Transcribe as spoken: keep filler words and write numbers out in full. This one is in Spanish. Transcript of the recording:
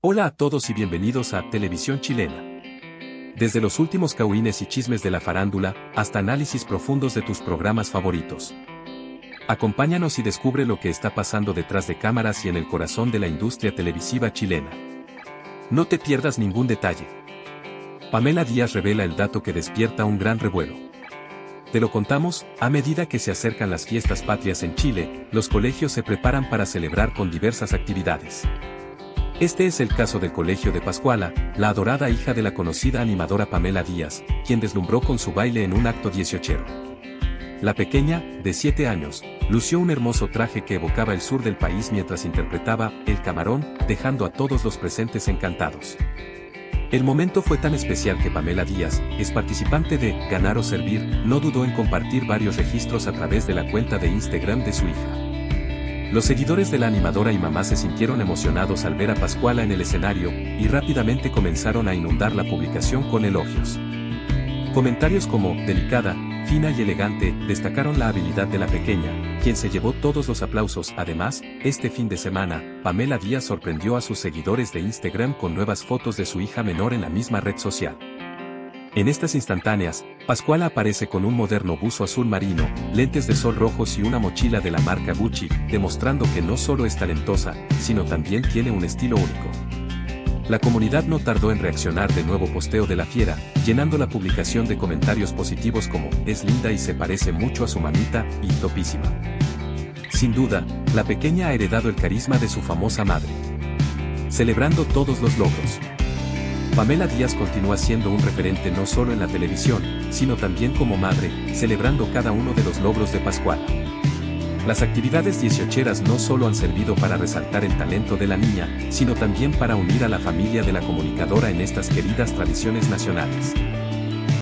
Hola a todos y bienvenidos a Televisión Chilena. Desde los últimos cahuines y chismes de la farándula, hasta análisis profundos de tus programas favoritos. Acompáñanos y descubre lo que está pasando detrás de cámaras y en el corazón de la industria televisiva chilena. No te pierdas ningún detalle. Pamela Díaz revela el dato que despierta un gran revuelo. Te lo contamos, a medida que se acercan las fiestas patrias en Chile, los colegios se preparan para celebrar con diversas actividades. Este es el caso del colegio de Pascuala, la adorada hija de la conocida animadora Pamela Díaz, quien deslumbró con su baile en un acto dieciochero. La pequeña, de siete años, lució un hermoso traje que evocaba el sur del país mientras interpretaba El Camarón, dejando a todos los presentes encantados. El momento fue tan especial que Pamela Díaz, ex participante de Ganar o Servir, no dudó en compartir varios registros a través de la cuenta de Instagram de su hija. Los seguidores de la animadora y mamá se sintieron emocionados al ver a Pascuala en el escenario, y rápidamente comenzaron a inundar la publicación con elogios. Comentarios como, delicada, fina y elegante, destacaron la habilidad de la pequeña, quien se llevó todos los aplausos. Además, este fin de semana, Pamela Díaz sorprendió a sus seguidores de Instagram con nuevas fotos de su hija menor en la misma red social. En estas instantáneas, Pascuala aparece con un moderno buzo azul marino, lentes de sol rojos y una mochila de la marca Gucci, demostrando que no solo es talentosa, sino también tiene un estilo único. La comunidad no tardó en reaccionar de nuevo posteo de la fiera, llenando la publicación de comentarios positivos como, es linda y se parece mucho a su mamita, y topísima. Sin duda, la pequeña ha heredado el carisma de su famosa madre. Celebrando todos los logros. Pamela Díaz continúa siendo un referente no solo en la televisión, sino también como madre, celebrando cada uno de los logros de Pascuala. Las actividades dieciocheras no solo han servido para resaltar el talento de la niña, sino también para unir a la familia de la comunicadora en estas queridas tradiciones nacionales.